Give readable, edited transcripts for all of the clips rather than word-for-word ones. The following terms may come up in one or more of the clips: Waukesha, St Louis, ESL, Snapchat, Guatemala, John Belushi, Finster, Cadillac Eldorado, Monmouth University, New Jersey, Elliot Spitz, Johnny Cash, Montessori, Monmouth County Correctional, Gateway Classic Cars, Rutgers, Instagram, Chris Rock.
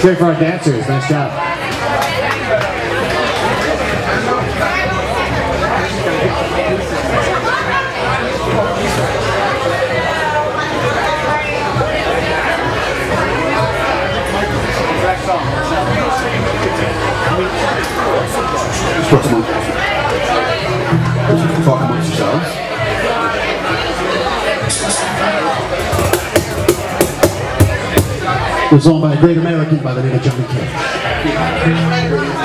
Here for our dancers, nice job. Put them on. Talk amongst yourselves. It was owned by a great American by the name of Johnny Cash.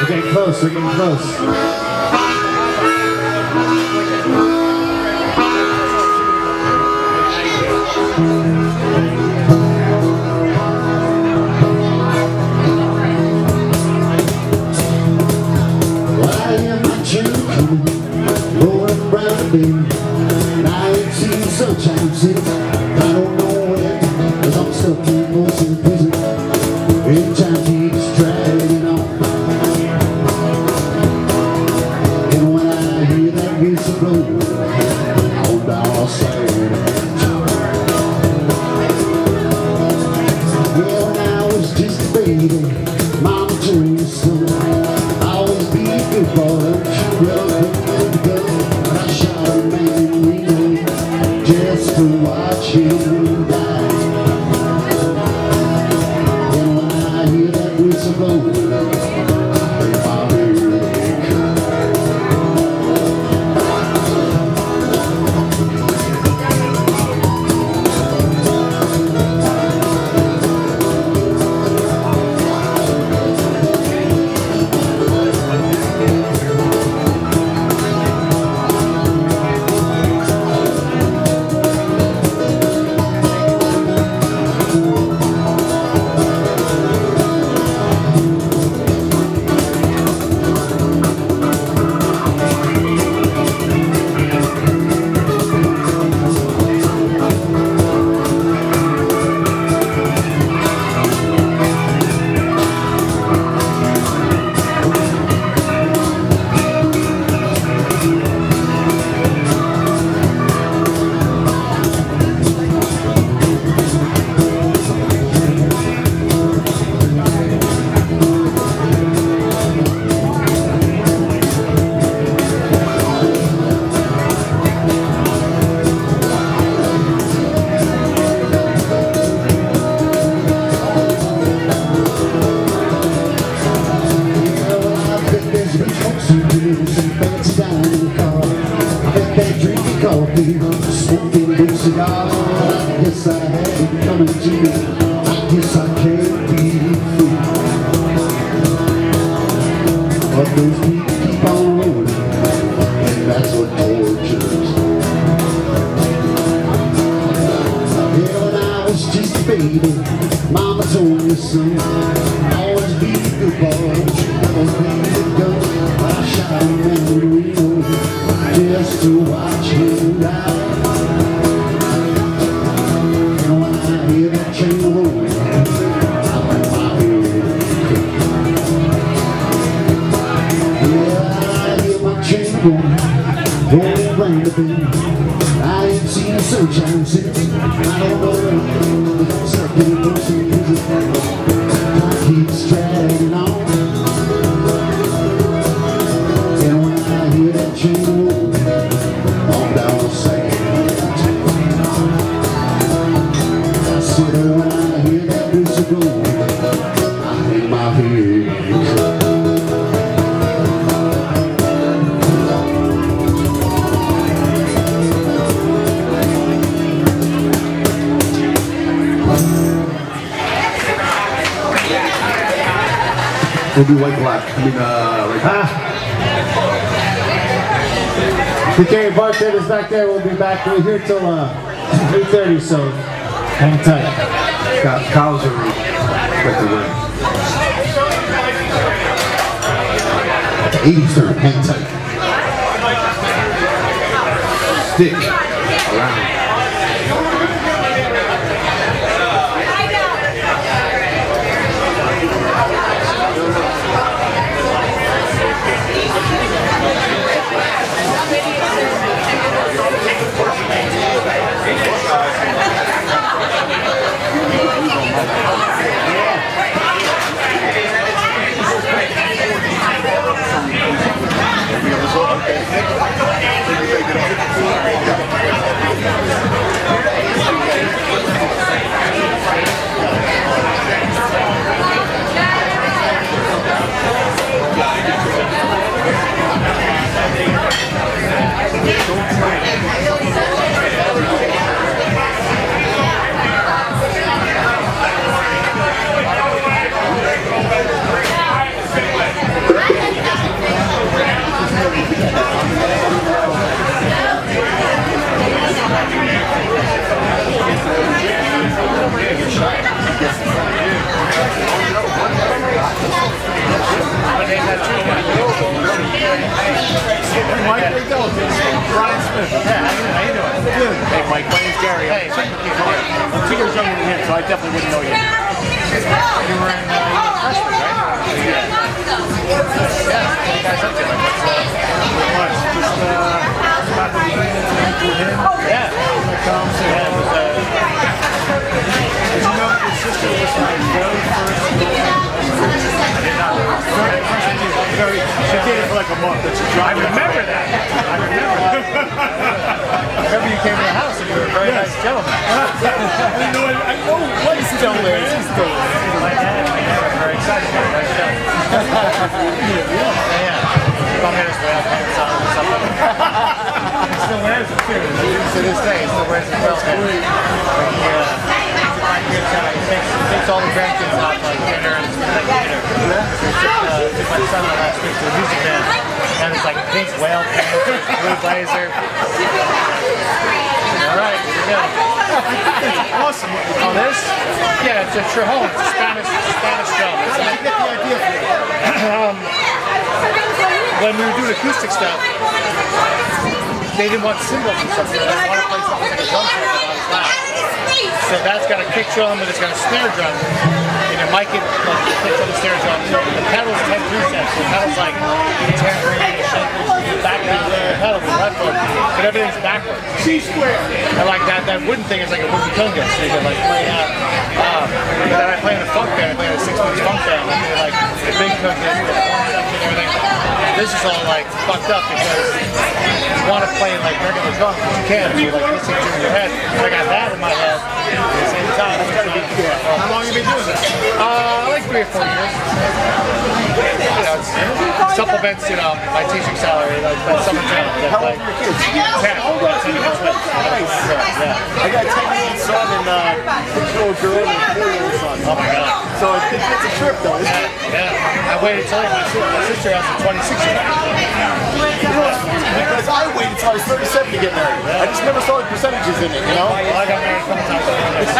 We're getting close. I don't know. We'll do white black. I mean, like, huh? Okay, bartender's back there. We'll be back. We're here till 8:30, so hang tight. Got cows are expected to win. 83rd, hang tight. Stick around. Hey, Mike, my name's Gary. I'm 2 years younger than him, so I definitely wouldn't know you. You were in freshman, right? Yeah. Did you know that your sister was my very first girlfriend? I did not. She did it for like a month. I remember that. I remember that. I remember you came to the house and you were a very nice gentleman. I know what is still there. She's still there. My dad and my dad were very excited about it. Nice gentleman. Yeah. Come here, so I have pants on or something. He still wears it too. To this day, he still wears his belt. He takes all the grandkids out like dinner and like dinner. Took my son last week to a music band, and it's like pink whale pants, blue blazer. All right, here we go. Awesome. Oh, this? Yeah, it's your home. It's a Spanish job. How did you get the idea for it? When we were doing acoustic stuff, they didn't want cymbals or something. They wanted to play something like a drum set that was loud. So that's got a kick drum and it's got a snare drum. You know, Mike kicks on the snare drum. The pedals have 3 sets. The pedals like tambourine, shuffle, backbeat, the pedals, the left foot, but everything's backwards. C square. I like that wooden thing is like a wooden conga, so you can like play out. And then I play in a funk band. I play in a 6-piece funk band. I play like the big conga and everything. This is all like fucked up because you want to play like regular drums, but you can't. You like listen to your head. I got that in my head at the same time. How long have you been doing this? Like 3 or 4 years. You know, it supplements, you know, my teaching salary. Like my summer job. Like 10. Hold on, I got a 10-year-old son and a 6-year-old girl and a 4-year-old son. Oh my god. So it's a trip though. Yeah. I waited till my sister has a 26. Because I waited until I was 37 to get married. I just never saw the percentages in it, you know? Well, I got married a couple times.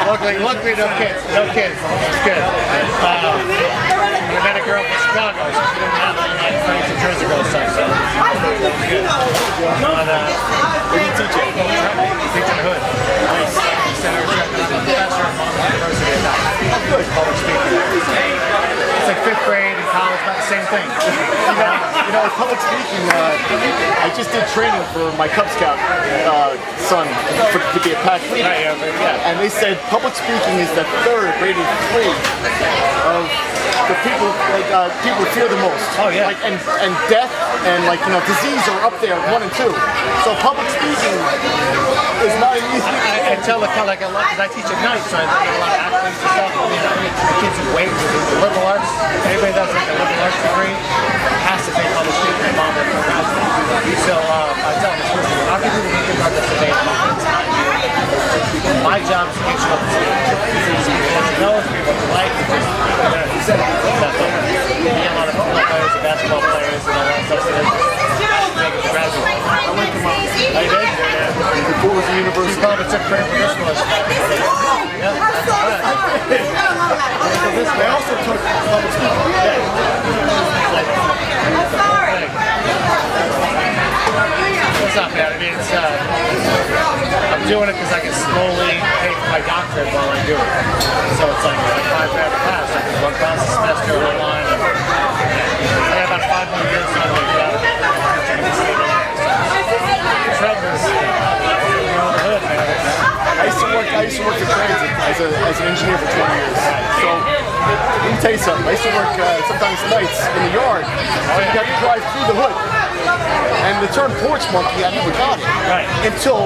Luckily, no kids. No kids. It's good. We met a girl from Chicago. She didn't have any friends in Jersey girl stuff, so. But, what do you teach at? Teach in the hood. Nice. I'm a professor at Monmouth University at night. Good. Public speaking. It's like 5th grade and college, not the same thing. You know, public speaking, I just did training for my Cub Scout son to be a pack leader. And they said public speaking is the 3rd rated 3 of the people like people fear the most. Oh yeah. Like and death and like you know disease are up there 1 and 2. So public speaking is not an easy. I tell the like a lot because I teach at night, so I get a lot of athletes and stuff. The kids who wait for the liberal arts. Anybody that's like a liberal arts degree has to take public speaking and mom works around. So I tell them, how can you make it hard to stay in my job is to get you up to speed. You know what you like. a lot of football players and basketball players and all that stuff. So I went to Monmouth. I did? Yeah. Before it was a university. It's a separate professionalist. Yeah. I also took public speaking. I'm sorry. It's not bad. I mean, it's, I'm doing it because I can slowly pay for my doctorate while I do it. So it's like a 5-hour class. I can run class a semester online. I got about 500 years on my job. I used to work in transit as an engineer for 20 years. So let me tell you something. I used to work sometimes nights in the yard. So you got to drive through the hood. And the term porch monkey, I never got it. Right. Until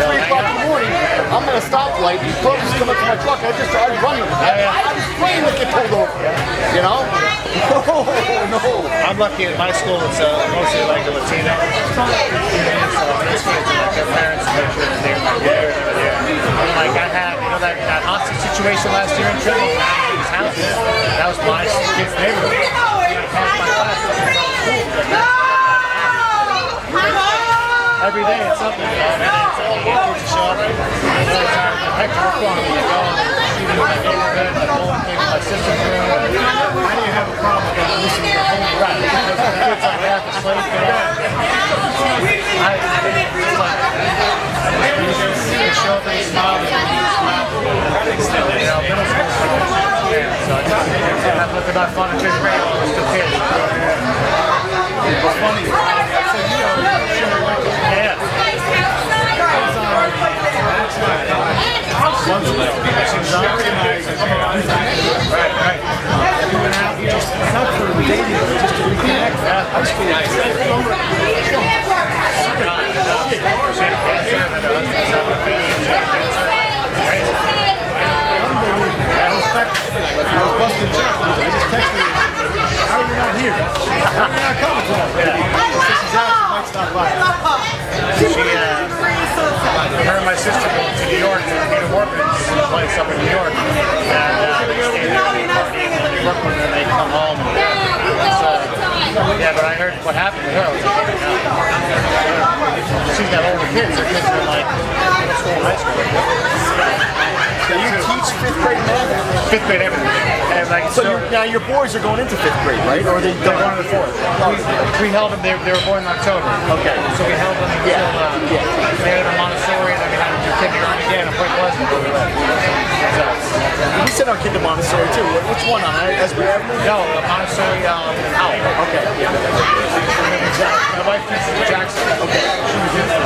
3 o'clock in the morning, I'm at a stoplight. These brothers come up to my truck. I just started running. I was praying to get pulled over. Yeah. You know? Oh, no. I'm lucky at my school. It's mostly like a Latino. It's like their parents make sure that they're there. Like I had, you know, that hostage situation last year in Trinity. That was my kid's neighborhood. Every day it's something. I didn't have a problem listening to home. Right. It's like half a slave for that. They show up and smile. I've looked about fun and just ran with the kids. It's funny. So, you know, what happened to her. I was like, she's got older kids. Her kids are like middle school, high school. So you teach 5th grade math? 5th grade everything. And like, so now your boys are going into 5th grade, right? Or they're going into 4th? We held them. They were born in October. Okay. So we held them. Yeah. They had a Montessori, and then we had to do kindergarten again. And Point Pleasant. We sent our kid to Montessori too. Which one? On Esbury Avenue? No, Montessori. Howell. Okay. Yeah. My wife teaches in Jackson. Okay. She was in the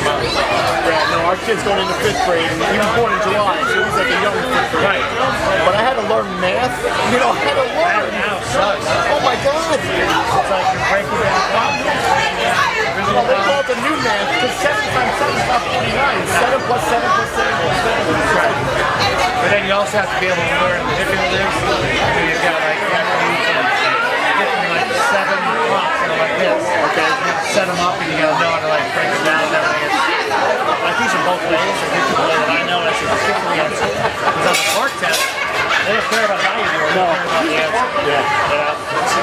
yeah, no, our kid's going into 5th grade. He was born in July, so he's like a young 5th grade. Right. But I had to learn math. You know, I had to learn. Oh my God. It's like you're breaking down. Well, they call it the new math because 7 times 7 is 49. 7 plus 7 plus 7 plus 7 is right. But then you also have to be able to learn the different things. So you've got like set them up and you gotta know how to like break them down. I teach them both ways. I teach them the way that I know it. It's particularly on the fork test. They don't care about how you do it. They care about the answer. Yeah. So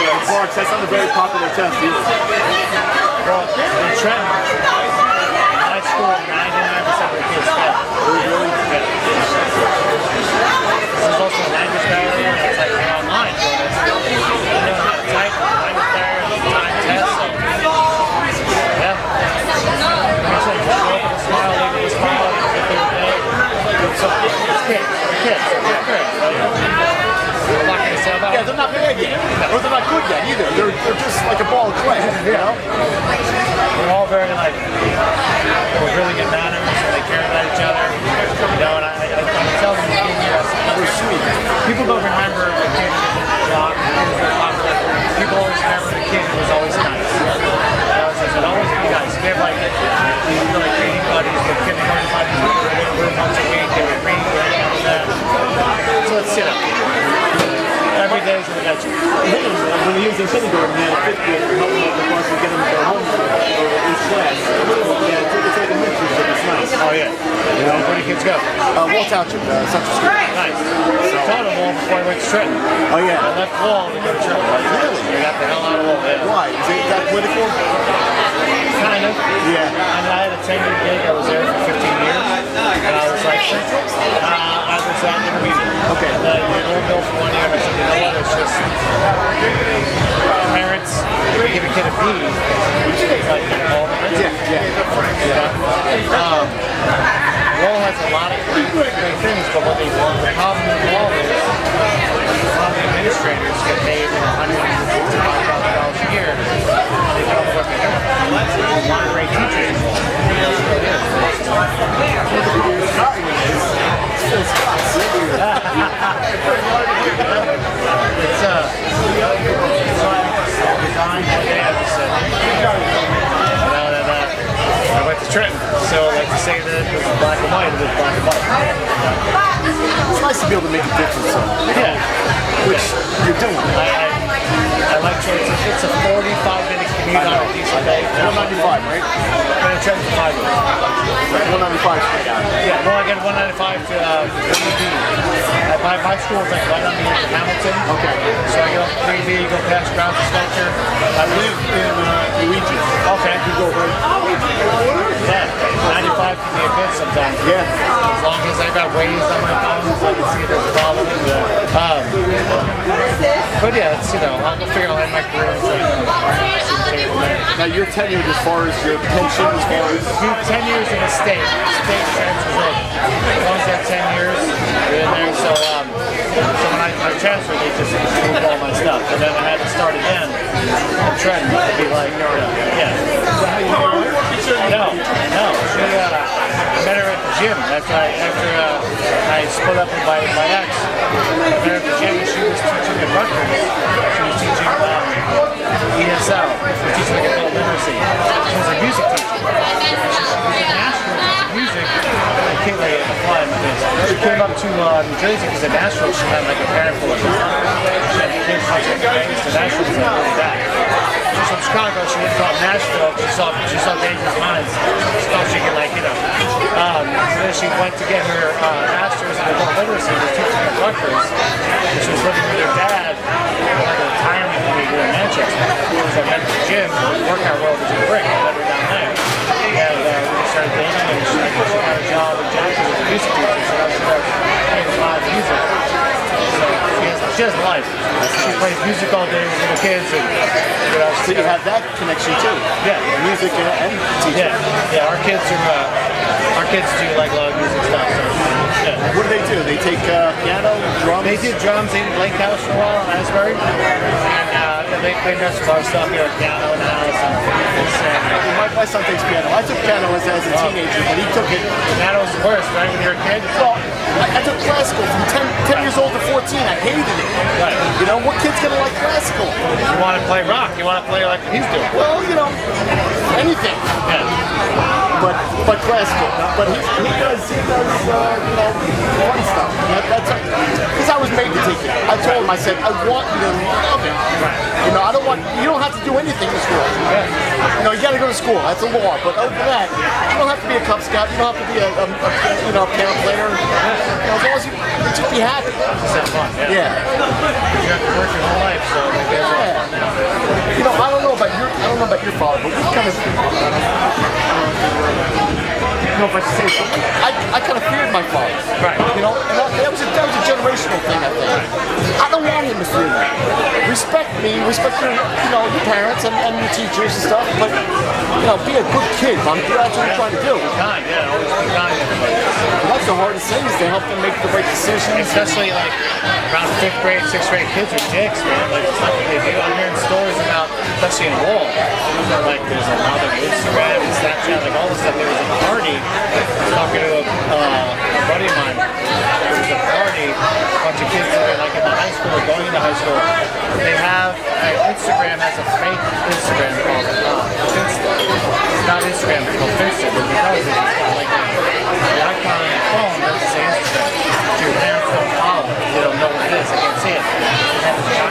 the fork test, not a very popular test either. Well, in Trenton, high school, 99% of the kids fail. This is also a language barrier. It's like online. Yeah, they're not bad yet, or they're not good yet either. They're just like a ball of clay, you know? We're all very like, we're really good manners, and they care about each other, you know, and I tell them we're sweet. People don't remember the kid who was popular. People always remember the kid who was always nice. I said, always be nice. We have like, reading buddies, the kindergarten buddies, we were in a room once a week, they were reading, so let's sit up. Every days and I got minutes. When we used in kindergarten, we had a fifth grader helping out the bus and get them to go home over each class. Yeah, take the pictures, but it's nice. Oh yeah. You know, where do kids go? Wall Township, Central School. Nice. So, taught them all before I went to Trenton. Oh yeah. I left Wall to go to Trenton. Really? I got the hell out of Wall. Yeah. Why? Is it that political? Kind of. Yeah. And I had a 10-year gig. I was there for 15 years. And I was like, I was out there leaving. Okay. And I went to Bill for 1 year. I said, you know what? It's just parents give a kid a fee. Like, yeah. Wall has a lot of great things, but what they want, the problem with Wall is a lot of administrators get paid $155,000 a year. They don't fucking do it. Unless they want great teachers. It's designed what they have to say. I went to Trenton, so I like to say that it was black and white, it was black and white. It's nice to be able to make a difference on it. Yeah. Which you're doing. I like Trenton. It's a 45-minute commute on a decent day. 195, right? I'm in Trenton for 5 minutes. 195 straight out. Yeah, well I get 195 to B. My school is like right on the edge of Hamilton. Okay. So I go up to 3B, you go past Grounds and Sculpture. I live in Luigi. Okay. You go right. Yeah, 95 can be a bit sometimes. Yeah. As long as I got waves on my phone, so I can see there's a problem. But yeah, it's, you know, I'll figure out my career. Now your tenure as far as your pension, as far as... You 10 years in the state. State transfers in. As long as you have 10 years, you're in there. So, so when I transferred, they just moved all my stuff. And then I had to start again. I'm trying to be like, yeah. No. She, I met her at the gym. After I split up with my ex. I met her at the gym and she was teaching at Rutgers. She was teaching ESL. She was teaching like adult literacy. She was a music teacher. She's national music. I can't really apply my business. She came up to New Jersey because in Nashville she had like a parent full of kids. She came to Nashville and really that. She's from Chicago, she went to Nashville, she saw Dangerous Minds, she thought she could, like, you know. So then she went to get her master's in adult literacy, she was teaching at Rutgers, and she was living with her dad, like a retirement league in Manchester. She was at the gym, workout world was in brick, I let her down there. And we started dating, and she got a job in Jackson as a music teacher, so now she started playing live music. She has life. She plays music all day with little kids, and you know, so you have that connection too. Yeah, music and teaching. Yeah. Our kids are. Our kids do like a lot of music stuff. So, yeah. What do they do? They take piano, drums. They did drums. They did Lake House for a while in Asbury, and they play most of our stuff here at piano and house. My son takes piano. I took piano as a teenager, but he took it. Piano's the worst, right? When you're a kid. Well, I took classical from 10 years old to 14. I hated it. Right. You know, what kid's gonna like classical? You want to play rock. You want to play like he's doing. Well, you know, anything. Yeah. But classical. But he does you know, fun stuff. That's because I was made to take it. I told him, I said, I want you to love it. Right. You know, I don't want. You don't have to do anything in school. Yeah. You know, you got to go to school. That's a law. But other than that, you don't have to be a Cub Scout. You don't have to be a piano player. You know, as long as you just be happy. Just have fun. Yeah. You have to work your whole life, so like, there's a lot of fun now. You know, I don't know about your father, but we kind of. You know, if I should say something, I kind of feared my father. Right. You know, and that was a generational thing, I think. I don't want him to fear me. Respect me, respect your, you know, your parents and your teachers and stuff, but, you know, be a good kid. That's what I'm trying to do. Kind, yeah, always be kind to everybody. That's the hardest thing is to help them make the right decisions. Especially, like, around 5th grade, 6th grade kids are dicks, man. Like, it's not what they do. I'm hearing stories about, especially in Wall, like, there's a lot of Instagram and Snapchat, like, all this stuff. There was a party. Talking to a buddy of mine, there was a party, a bunch of kids that were like in the high school or going into high school. They have, Instagram has a fake Instagram called Finster. It's not Instagram, it's called Finster, but because it's got like the icon on your phone doesn't say Instagram. Your parents don't follow it, they don't know what it is, they can't see it.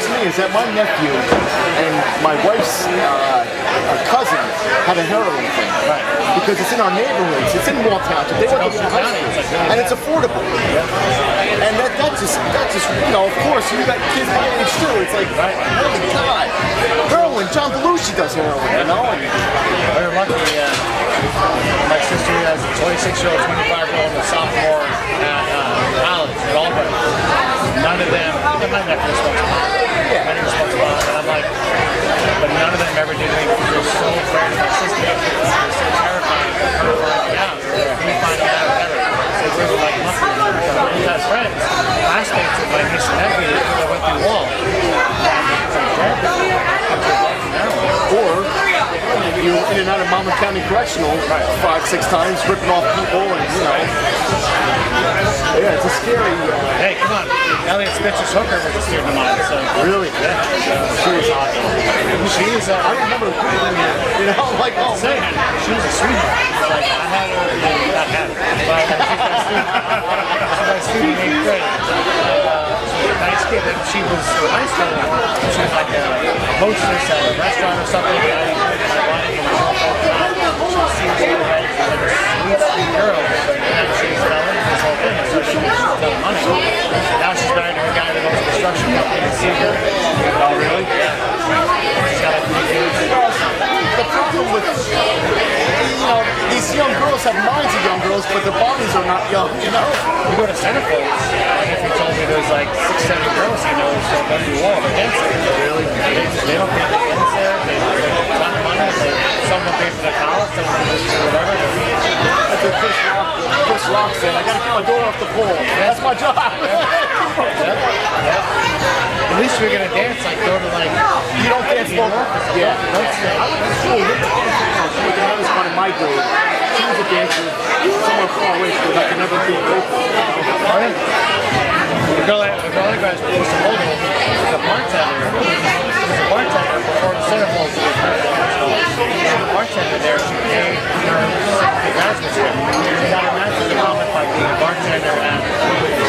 scares me is that my nephew and my wife's cousin had a heroin thing. Right. Because it's in our neighborhoods. It's in Waukesha. They went to Monmouth County, and it's affordable. Yeah. And that's just you know, of course, you got kids my age too. It's like, holy God, heroin. John Belushi does heroin. You know. Very lucky. My sister has a 26-year-old, 25-year-old, a sophomore at college at Auburn. None of them. My nephew smokes pot. My nephew smokes pot, and I'm like, but none of them ever did anything. We were so afraid of my sister. It's so terrifying. We're finding out. We find out better. So we were like, nothing. We're really best friends. Classmates of my niece and nephew that went through wall. Or you in and out of Monmouth County Correctional 5-6 times, ripping off people, and you know, yeah, it's a scary. Hey, come on, Elliot Spitz's hooker was a student of mine. So really, yeah, she was awesome. She was. I remember, you know, I'm like, oh man, she was a sweetheart. Like, I had her, not had her, but I was a student in 8th grade. Nice kid, and she was high school. She was like a hostess at a restaurant or something. And I was like a sweet girl. And she was telling this whole thing. So she was telling money. Now she's married to a guy that owns a construction company. See her? Oh, really? Yeah. She's got a few kids. The problem with these young girls have minds of young girls, but their bodies are not young. You know? You go to Centerfold, and if you told me there's like 6-7 girls, you know, so above your wall, they're dancing. Really? They don't pay for things there. They don't have money. Some of them pay for their college. Some of them pay for whatever. That's what Chris Rock said. I gotta get my door off the pool. That's my job. At least we're gonna dance. Like go to like. You don't dance well. Yeah. I went to school. That was one of my grade. She was a dancer. Somewhere far away from like another girl. All right. The girl I graduated with, was a bartender. She was a bartender before the Centerfold. She was a bartender there. She paid her graduate trip. She got her master's diploma by being a bartender.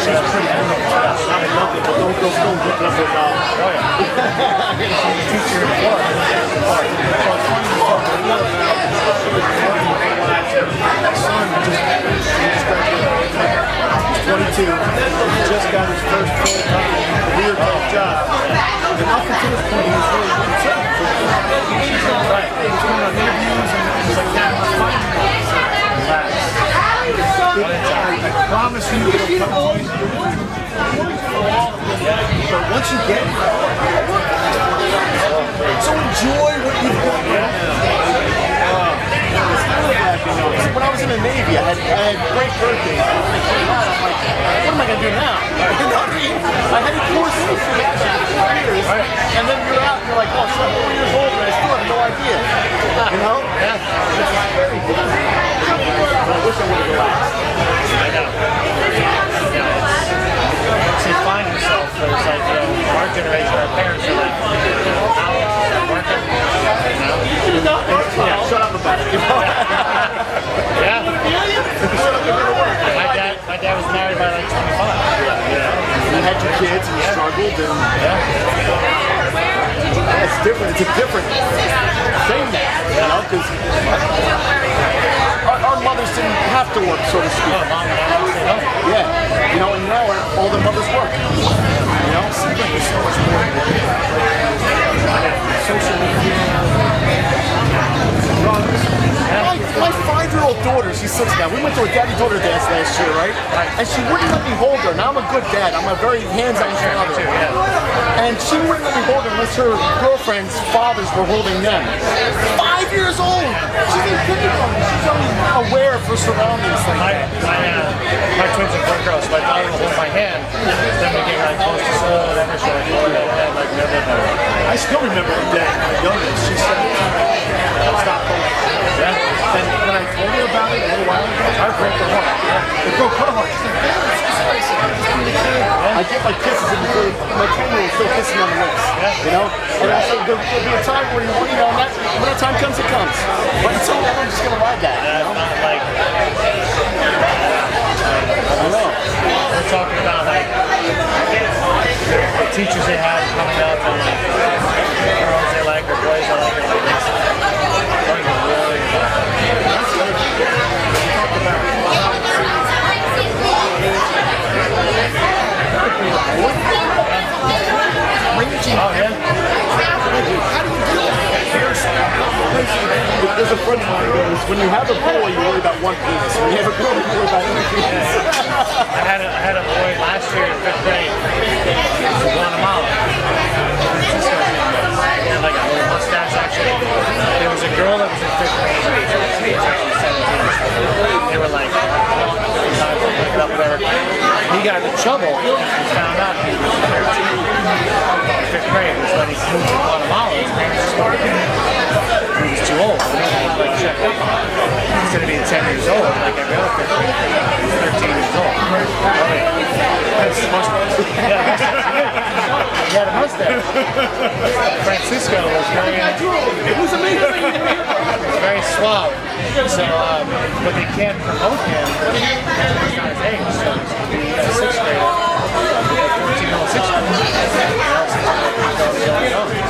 She was pretty beautiful. She's not a lovely, but don't look up her mouth. Oh, yeah. She was a teacher in Florida. My son just graduated. 22, he just got his first full-time real-time job. And up until this point, he was really concerned. He was going on interviews and he was like, I promise you, it'll come easy. But once you get it, so enjoy what you've got. When I was in the Navy, I had great birthdays. I was like, what am I going to do now? You know what I mean? I had a course for 4 years, and then you're out and you're like, oh, so I'm 4 years old and I still have no idea. You know? Yeah. It's very good. I wish I would have relaxed. I know. Once you find yourself, it's like, you know, our generation, our parents are like, shut up about it. You know? Yeah. My dad was married by like 25. You know? You had your kids and you struggled. And it's different. It's a different thing now. You know? Because our mothers didn't have to work, so to speak. Yeah. You know, and now all the mothers work. You know? It seems like there's so much more. Social media. My 5-year-old daughter, she's 6 now. We went to a daddy-daughter dance last year, right? And she wouldn't let me hold her. Now I'm a good dad. I'm a very hands-on father. And she wouldn't let me hold her unless her girlfriend's fathers were holding them. 5 years old. She's in kindergarten. She's only aware of her surroundings. Like my twins are 4 girls, so my daughter will hold my hand. Then we get like close to school, and every show I hold her hand, like never. I still remember the day I was youngest. She said, "Stop holding." Yeah. And when I told her about it a little while ago, I broke her heart. It broke her heart. I get my kisses in the food. My 10-year-old is still kissing on the lips. You know? And I said, there'll be a time where you know, when that time comes, it comes. But until then, I'm just going to ride that. You know? Not like, I don't know. We're talking about like, the teachers they have coming up, and the girls they like, or boys they like, and like this. Oh, yeah? There's a friend of mine who goes, when you have a boy, you worry about one penis. When you have a girl, you worry about one penis. Yeah. I had a boy last year in 5th grade in Guatemala. He had like a little mustache, actually. There was a girl that was in 5th grade. She was actually 17. They were like, whatever. He got in trouble and found out he was 13 in 5th grade, which when he moved to Guatemala, his parents started. He was too old. Like, checked up on him. Instead of being 10 years old, like every other 15, he was 13 years old. That's much worse. He had a mustache. Francisco was very... It was amazing. Very suave. So, but they can't promote him because he's not his age. So he's a 6th grader. He's a 6th grader.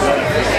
It's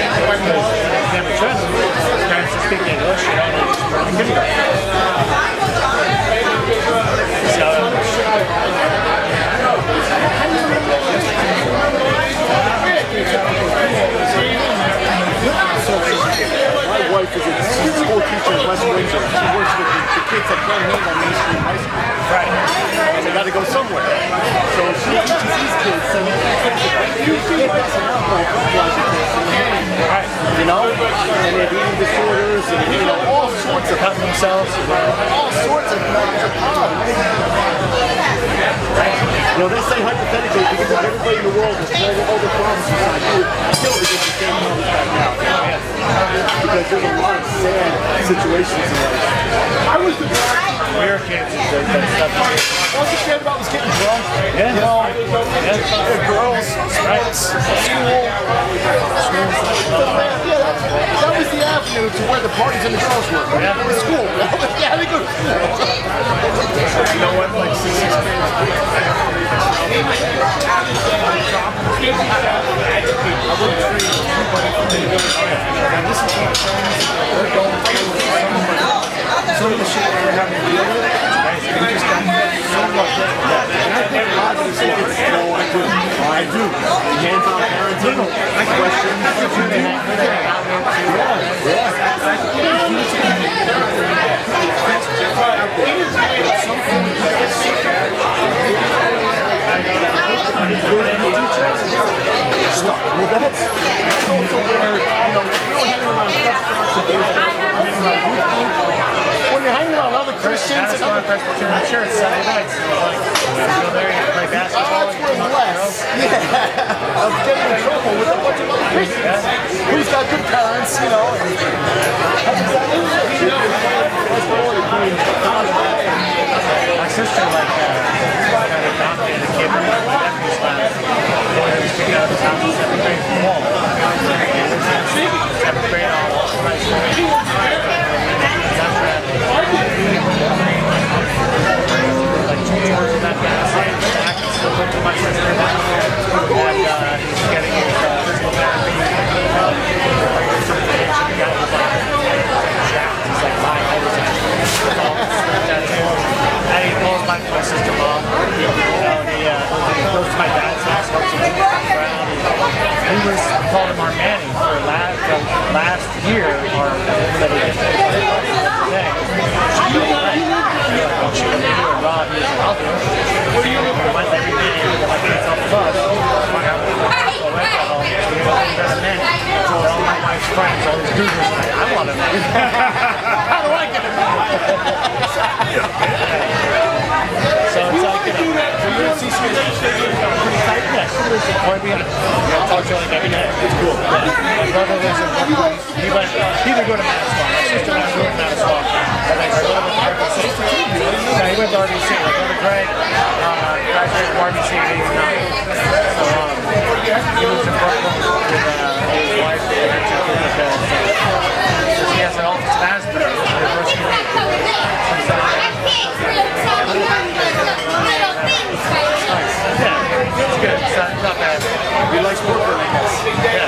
not bad. He likes Brooklyn, I guess. Yeah.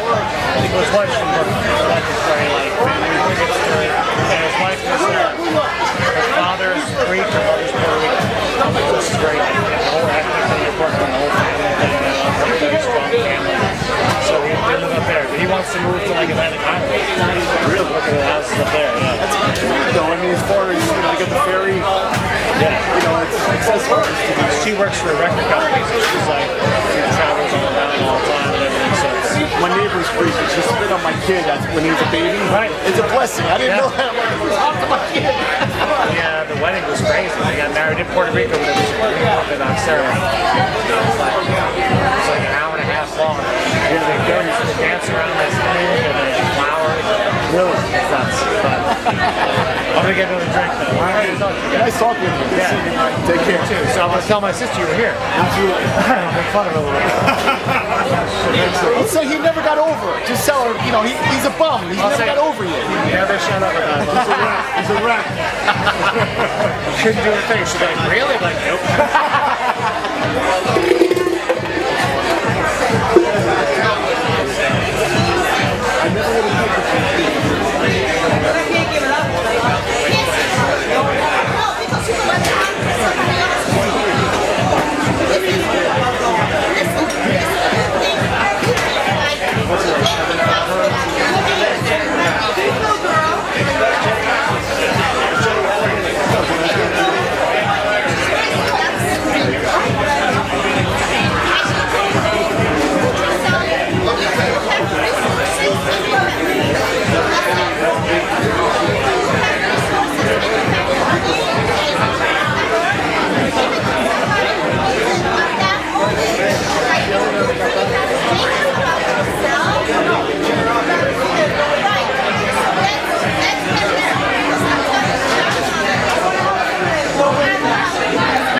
His wife's from Brooklyn. His wife is very like family oriented, and his wife is her father is Greek, her mother's Puerto Rican. This is great. And the whole ethnic thing of Brooklyn, the whole family thing, a very strong family. So we live up there. But he wants to move to like Atlantic Island. Really look at the houses up there. Yeah. That's cool. I mean, as far as you know, to get the ferry. Yeah. You know, it's as far as she works for a record company, so she's like travels all around all the time and everything. So my neighbor's freak, she spit on my kid when he was a baby. Right. It's a blessing. I didn't know that when I was talking to my kid. Yeah, the wedding was crazy. They got married in Puerto Rico, but it was recorded on ceremony. It was like an hour and a half long. Here they go, you just dance around that thing and then flowers. Really? It's nuts. I'm going to get another drink though. Nice talking to you. Yeah. Take care. Too. So I'm going to tell my sister you were here. Absolutely. I'll make fun of her a little bit. So he never got over it. Just tell her, you know, he's a bum. He never got over you. He never shut up about it. He's a rat. He's a rat. Couldn't do a thing. She's like, really? Like, nope.